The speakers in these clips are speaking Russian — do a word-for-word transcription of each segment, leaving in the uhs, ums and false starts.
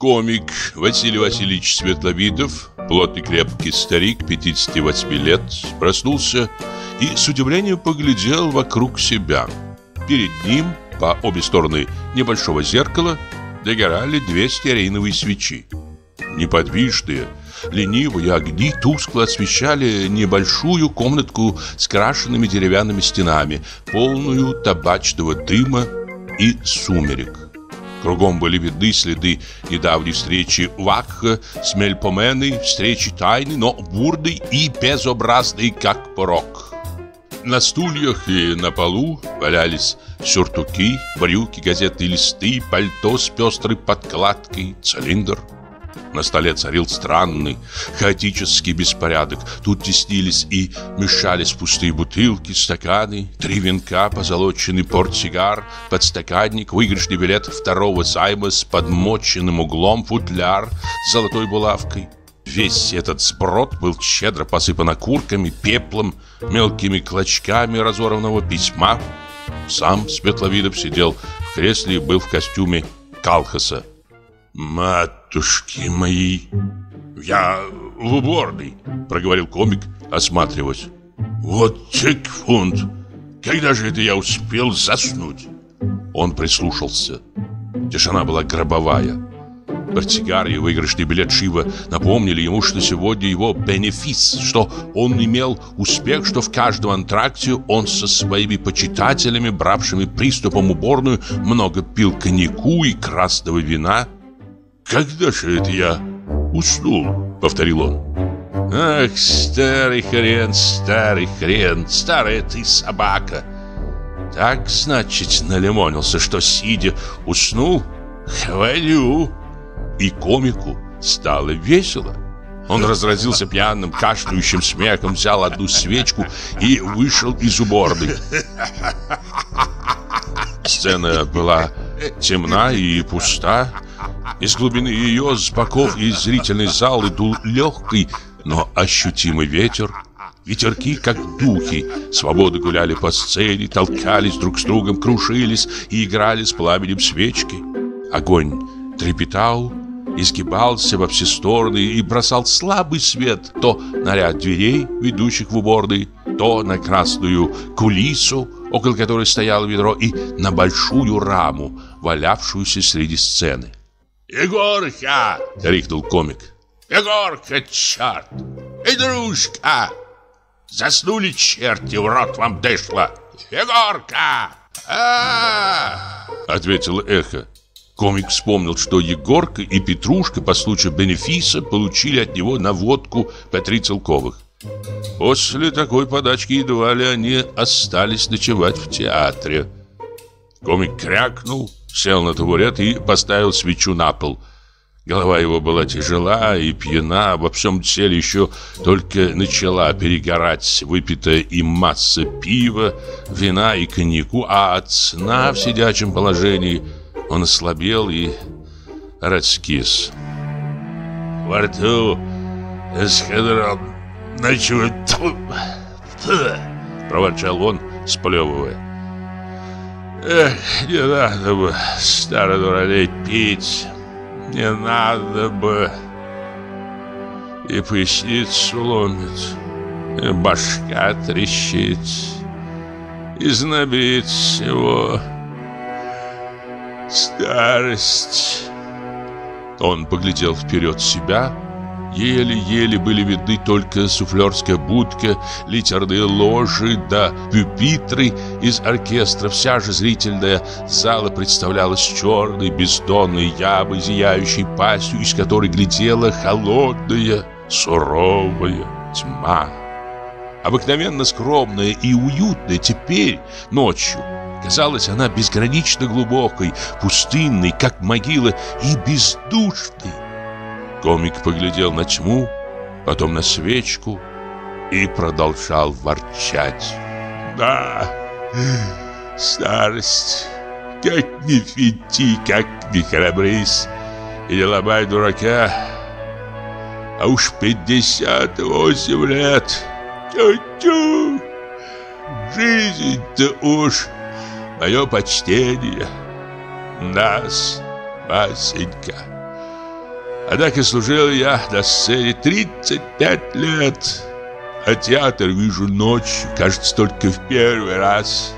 Комик Василий Васильевич Светловидов, плотный крепкий старик, пятидесяти восьми лет, проснулся и с удивлением поглядел вокруг себя. Перед ним, по обе стороны небольшого зеркала, догорали две стеариновые свечи. Неподвижные, ленивые огни тускло освещали небольшую комнатку с крашенными деревянными стенами, полную табачного дыма и сумерек. Кругом были видны следы недавней встречи Вакха с Мельпоменой, встречи тайны, но бурной и безобразной, как порок. На стульях и на полу валялись сюртуки, брюки, газетные листы, пальто с пестрой подкладкой, цилиндр. На столе царил странный, хаотический беспорядок. Тут теснились и мешались пустые бутылки, стаканы, три венка, позолоченный портсигар, подстаканник, выигрышный билет второго займа с подмоченным углом, футляр с золотой булавкой. Весь этот сброд был щедро посыпан окурками, пеплом, мелкими клочками разорванного письма. Сам Светловидов сидел в кресле и был в костюме Калхаса. «Матушки мои, я в уборной», — проговорил комик, осматриваясь. «Вот тик фунт! Когда же это я успел заснуть?» Он прислушался. Тишина была гробовая. Портсигар и выигрышный билет Шива напомнили ему, что сегодня его бенефис, что он имел успех, что в каждом антракте он со своими почитателями, бравшими приступом уборную, много пил коньяку и красного вина. «Когда же это я уснул?» — повторил он. «Ах, старый хрен, старый хрен, старая ты собака! Так, значит, налимонился, что, сидя, уснул? Хвалю!» И комику стало весело. Он разразился пьяным, кашляющим смехом, взял одну свечку и вышел из уборной. Сцена была темна и пуста. Из глубины ее, с боков и зрительной залы дул легкий, но ощутимый ветер. Ветерки, как духи, свободно гуляли по сцене, толкались друг с другом, крушились и играли с пламенем свечки. Огонь трепетал, изгибался во все стороны и бросал слабый свет то на ряд дверей, ведущих в уборной, то на красную кулису, около которой стояло ведро, и на большую раму, валявшуюся среди сцены. «Егорка!» — крикнул комик. «Егорка, черт! Петрушка! Заснули черти, в рот вам дышло! Егорка!» «А-а-а!» — ответило эхо. Комик вспомнил, что Егорка и Петрушка по случаю бенефиса получили от него на водку по три целковых. После такой подачки едва ли они остались ночевать в театре. Комик крякнул, сел на табурет и поставил свечу на пол. Голова его была тяжела и пьяна, во всем теле еще только начала перегорать выпитая им масса пива, вина и коньяку, а от сна в сидячем положении он ослабел и раскис. «Во рту эскадрон ночью», — проворчал он, сплевывая. «Эх, не надо бы, старый дуралей, пить, не надо бы, и поясницу ломит, и башка трещит, и знобит всего старость». Он поглядел вперед себя. Еле-еле были видны только суфлерская будка, литерные ложи да пюпитры из оркестра. Вся же зрительная зала представлялась черной бездонной ямой, зияющей пастью, из которой глядела холодная, суровая тьма. Обыкновенно скромная и уютная теперь, ночью, казалась она безгранично глубокой, пустынной, как могила, и бездушной. Комик поглядел на тьму, потом на свечку и продолжал ворчать. «Да, старость, как не финти, как не храбрись, и не ломай дурака. А уж пятьдесят восемь лет, тю-тю, жизнь-то уж, мое почтение, нас, Васенька. Однако служил я до цели тридцать пять лет. А театр вижу ночью, кажется, только в первый раз.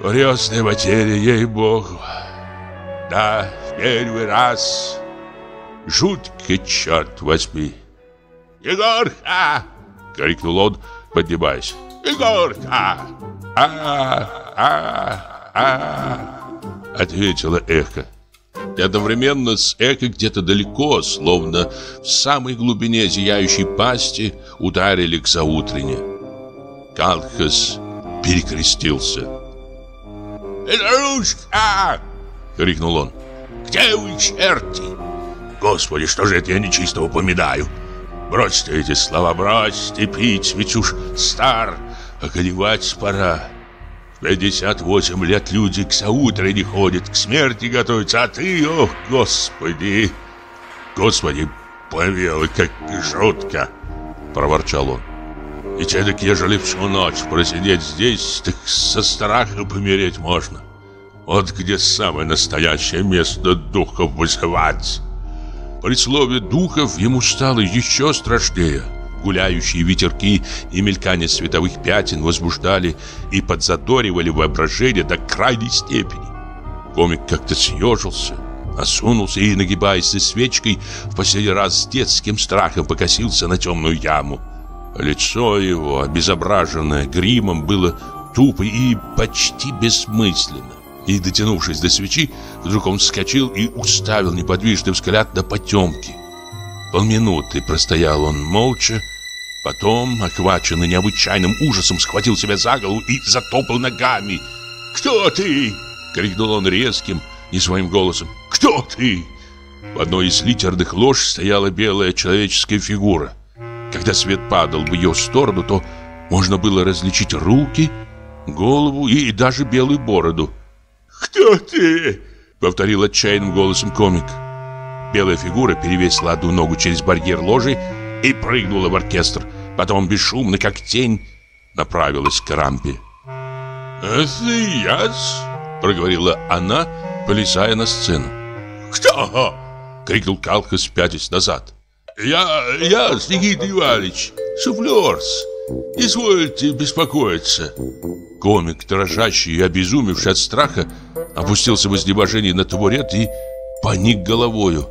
Турезная материя, ей-богу. Да, в первый раз. Жутко, черт возьми. «Егорка!» — крикнул он, поднимаясь. «Егорка!» «А-а-а-а!» — ответило эхо. И одновременно с эхо где-то далеко, словно в самой глубине зияющей пасти, ударили к заутрене. Калхас перекрестился. «Петрушка!» — крикнул он. «Где вы, черти? Господи, что же это я нечистого поминаю? Бросьте эти слова, бросьте пить, ведь уж стар, околевать пора. В пятьдесят восемь лет люди к заутренне ходят, к смерти готовятся, а ты, ох, господи! Господи, повело, как жутко!» — проворчал он. «И человек, ежели всю ночь просидеть здесь, так со страха помереть можно. Вот где самое настоящее место духов вызывать!» При слове «духов» ему стало еще страшнее. Гуляющие ветерки и мелькание световых пятен возбуждали и подзадоривали воображение до крайней степени. Комик как-то съежился, осунулся и, нагибаясь со свечкой, в последний раз с детским страхом покосился на темную яму. Лицо его, обезображенное гримом, было тупо и почти бессмысленно. И, дотянувшись до свечи, вдруг он вскочил и уставил неподвижный взгляд на потемки. Полминуты простоял он молча, потом, охваченный необычайным ужасом, схватил себя за голову и затопал ногами. «Кто ты?» — крикнул он резким, не своим голосом. «Кто ты?» В одной из литерных лож стояла белая человеческая фигура. Когда свет падал в ее сторону, то можно было различить руки, голову и даже белую бороду. «Кто ты?» — повторил отчаянным голосом комик. Белая фигура перевесила одну ногу через барьер ложи и прыгнула в оркестр. Потом бесшумно, как тень, направилась к рампе. «Это яс?» — проговорила она, полезая на сцену. «Кто?» — крикнул Калхас, пятясь назад. «Я, я, Никита Иванович, суфлерс. Извольте беспокоиться». Комик, дрожащий и обезумевший от страха, опустился в изнеможении на табурет и поник головою.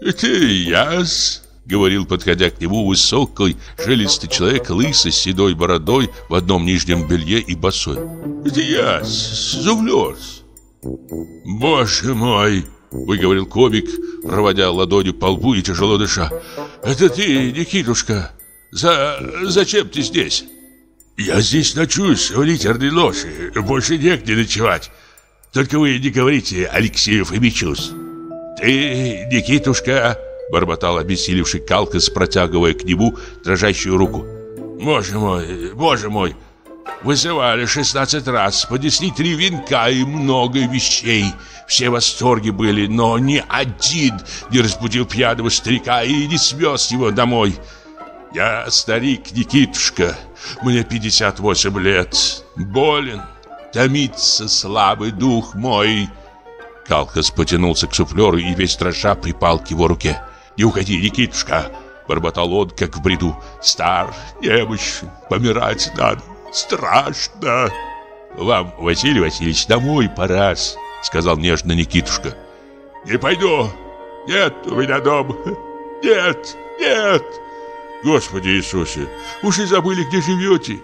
«Это яс», — говорил, подходя к нему, высокий, жилистый человек, лысый, с седой бородой, в одном нижнем белье и босой. «Это яс, суфлерс». «Боже мой», — выговорил комик, проводя ладонью по лбу и тяжело дыша. «Это ты, Никитушка? За... зачем ты здесь?» «Я здесь ночусь в литерной ложе, больше негде ночевать. Только вы не говорите, Алексеев и Мичус». «Ты, Никитушка», — бормотал обессилевший Калхас, протягивая к нему дрожащую руку. «Боже мой, боже мой, вызывали шестнадцать раз, поднесли три венка и много вещей. Все в восторге были, но ни один не разбудил пьяного старика и не свез его домой. Я старик Никитушка, мне пятьдесят восемь лет, болен, томится слабый дух мой». Калхас потянулся к суфлеру и весь дрожа припал к его руке. «Не уходи, Никитушка», — бормотал он, как в бреду. «Стар, немощен, помирать надо, страшно». «Вам, Василий Васильевич, домой пора», — сказал нежно Никитушка. «Не пойду, нет у меня дома, нет, нет. Господи Иисусе, уж и забыли, где живете».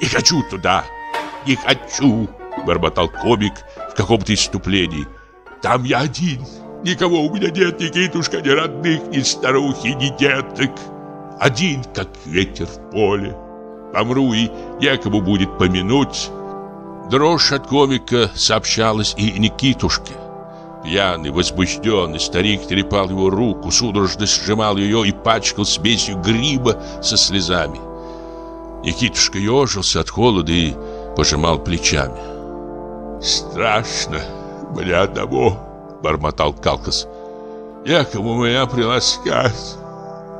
«Не хочу туда, не хочу», — бормотал комик в каком-то иступлении. «Там я один, никого у меня нет, Никитушка, ни родных, ни старухи, ни деток. Один, как ветер в поле. Помру, и некому будет помянуть». Дрожь от комика сообщалась и Никитушке. Пьяный, возбужденный старик трепал его руку, судорожно сжимал ее и пачкал смесью гриба со слезами. Никитушка ежился от холода и пожимал плечами. «Страшно мне одному», — бормотал Калхас. «Некому меня приласкать,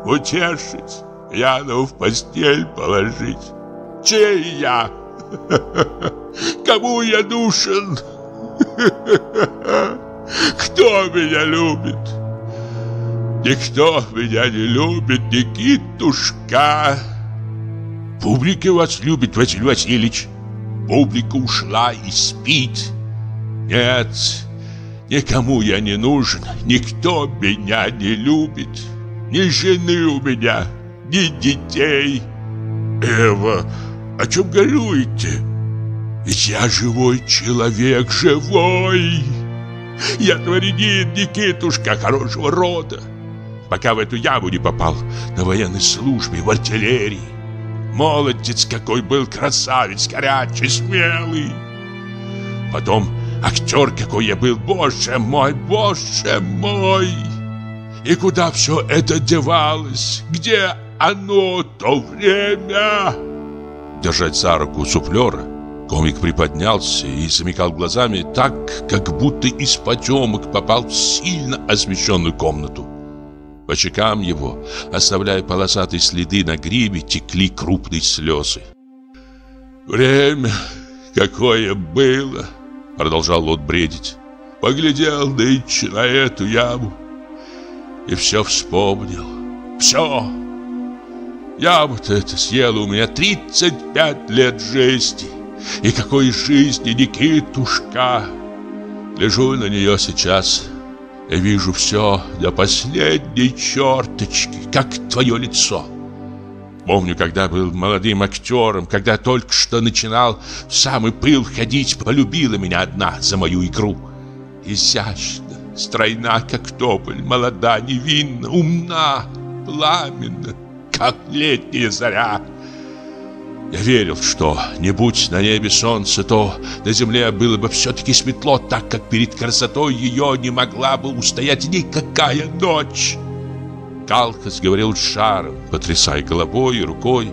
утешить, пьяного в постель положить. Чей я? Кому я нужен? Кто меня любит? Никто меня не любит, Никитушка. Публика вас любит, Василий Васильевич. Публика ушла и спит. Нет, никому я не нужен. Никто меня не любит. Ни жены у меня, ни детей. Эва, о чем горюете? Ведь я живой человек, живой. Я дворянин, Никитушка, хорошего рода. Пока в эту яму не попал, на военной службе, в артиллерии. Молодец какой был, красавец, горячий, смелый. Потом актер какой я был, боже мой, боже мой. И куда все это девалось? Где оно, то время? Держать за руку суфлера, комик приподнялся и замигал глазами так, как будто из потемок попал в сильно освещенную комнату. По щекам его, оставляя полосатые следы на гриме, текли крупные слезы. «Время какое было!» — продолжал он бредить. «Поглядел нынче на эту яму и все вспомнил. Все! Яма-то это съела у меня тридцать пять лет жизни. И какой жизни, Никитушка! Лежу на нее сейчас. Я вижу все до последней черточки, как твое лицо. Помню, когда был молодым актером, когда только что начинал в самый пыл ходить, полюбила меня одна за мою игру. Изящна, стройна, как тополь, молода, невинна, умна, пламенна, как летняя заря. Я верил, что не будь на небе солнце, то на земле было бы все-таки светло, так как перед красотой ее не могла бы устоять никакая ночь». Калхас говорил шаром, потрясая головой и рукой.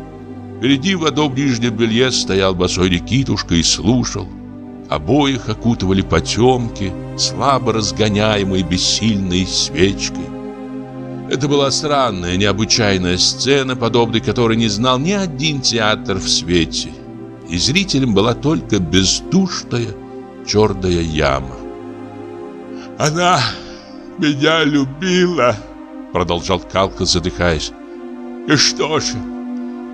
Впереди в одном нижнем белье стоял босой Никитушка и слушал. Обоих окутывали потемки, слабо разгоняемые бессильной свечкой. Это была странная, необычайная сцена, подобной которой не знал ни один театр в свете. И зрителям была только бездушная черная яма. «Она меня любила», — продолжал Калхас, задыхаясь. «И что же?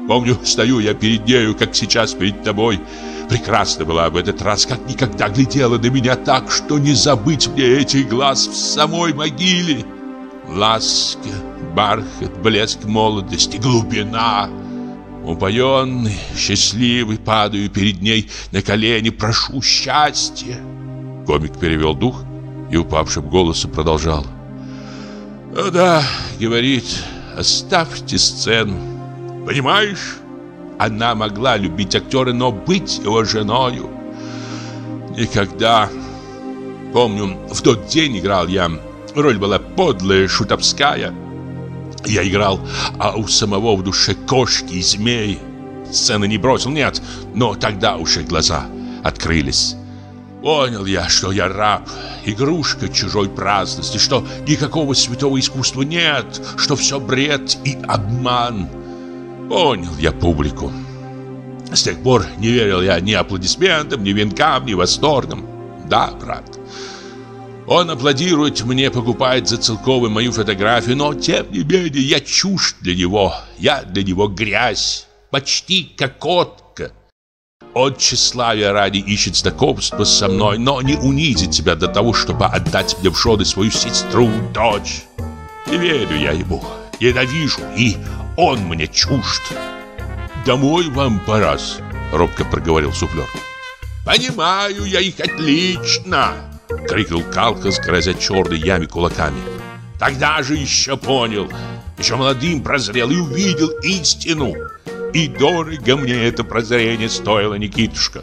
Помню, стою я перед нею, как сейчас перед тобой. Прекрасна была в этот раз, как никогда, глядела на меня так, что не забыть мне этих глаз в самой могиле. Ласка, бархат, блеск молодости, глубина. Упоенный, счастливый, падаю перед ней на колени, прошу счастья». Комик перевел дух и упавшим голосом продолжал. «Ну да, — говорит, — оставьте сцену. Понимаешь, она могла любить актера, но быть его женою никогда. Помню, в тот день играл я. Роль была подлая, шутовская. Я играл, а у самого в душе кошки и змеи. Сцены не бросил, нет, но тогда уже глаза открылись. Понял я, что я раб, игрушка чужой праздности, что никакого святого искусства нет, что все бред и обман. Понял я публику. С тех пор не верил я ни аплодисментам, ни венкам, ни восторгам. Да, брат. Он аплодирует мне, покупает за целковую мою фотографию, но, тем не менее, я чужд для него. Я для него грязь, почти кокотка. Он тщеславия ради ищет знакомства со мной, но не унизит себя до того, чтобы отдать мне в жены свою сестру, дочь. Не верю я ему, ненавижу, и он мне чужд». «Домой вам пора», — робко проговорил суфлер. «Понимаю я их отлично», — крикнул Калхас, грозя черной яме кулаками. «Тогда же еще понял, еще молодым прозрел и увидел истину. И дорого мне это прозрение стоило, Никитушка.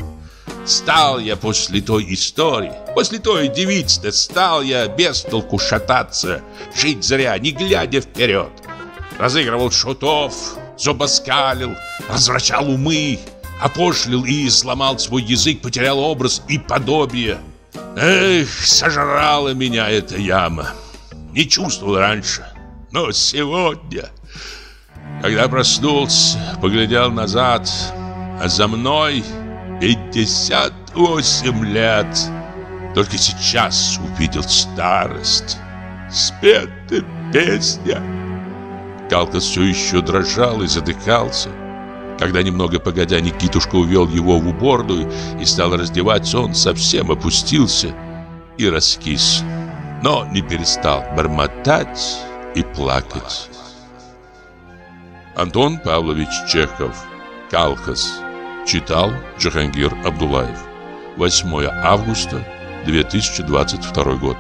Стал я после той истории, после той девицы, стал я без толку шататься, жить зря, не глядя вперед. Разыгрывал шутов, зубоскалил, развращал умы, опошлил и сломал свой язык, потерял образ и подобие. Эх, сожрала меня эта яма. Не чувствовал раньше, но сегодня, когда проснулся, поглядел назад, а за мной пятьдесят восемь лет. Только сейчас увидел старость. Спеты песня!» Калхас все еще дрожал и задыхался. Когда немного погодя Никитушка увел его в уборную и стал раздеваться, он совсем опустился и раскис, но не перестал бормотать и плакать. Антон Павлович Чехов. «Калхас». Читал Джахангир Абдуллаев. восьмое августа две тысячи двадцать второй год.